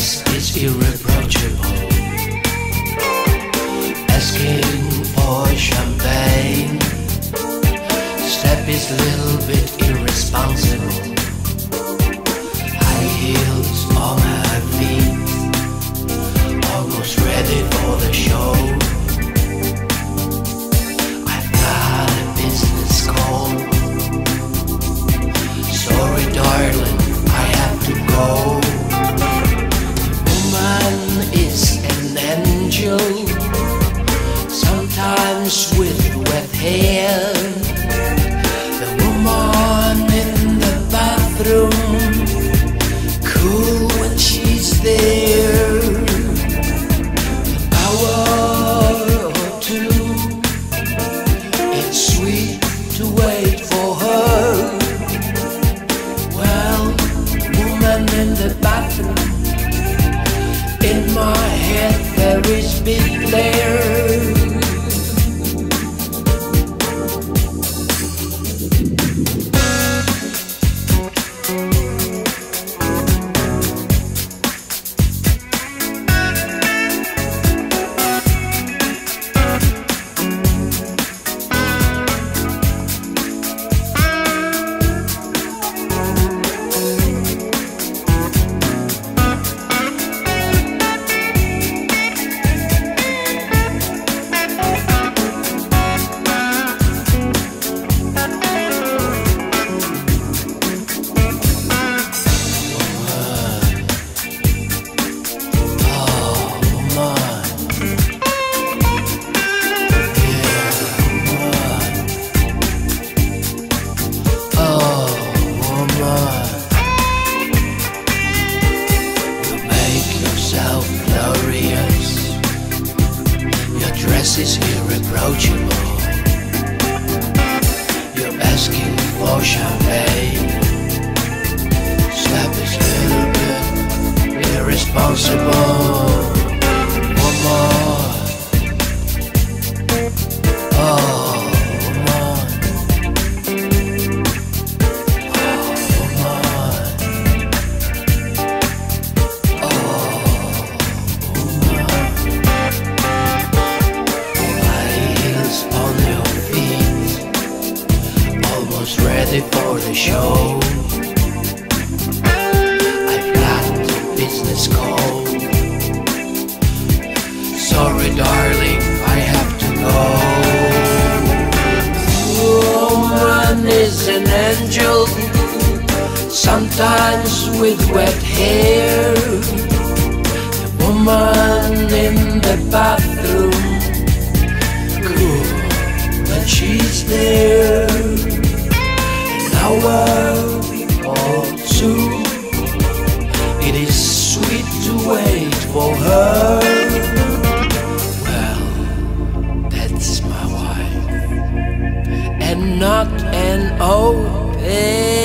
success is irreproachable. Asking for champagne step is a little bit irresponsible. High heels on my feet, almost ready for the show. I've got a business call. Sorry darling, I have to go. The woman is an angel, sometimes with wet hair. The woman in the bathroom, cool when she's there. An hour or two, it's sweet to wait for her. Well, woman in the bathroom, in my head there is big glare. Is irreproachable. You're asking for champagne. Step is a little bit irresponsible. One more. Oh, woman. Oh, woman. Oh, woman. Ready for the show. I've got a business call. Sorry darling, I have to go. Woman is an angel, sometimes with wet hair. The woman in the bathroom, cool when she's there. Or two, it is sweet to wait for her. Well, that's my wife, and not an old pig.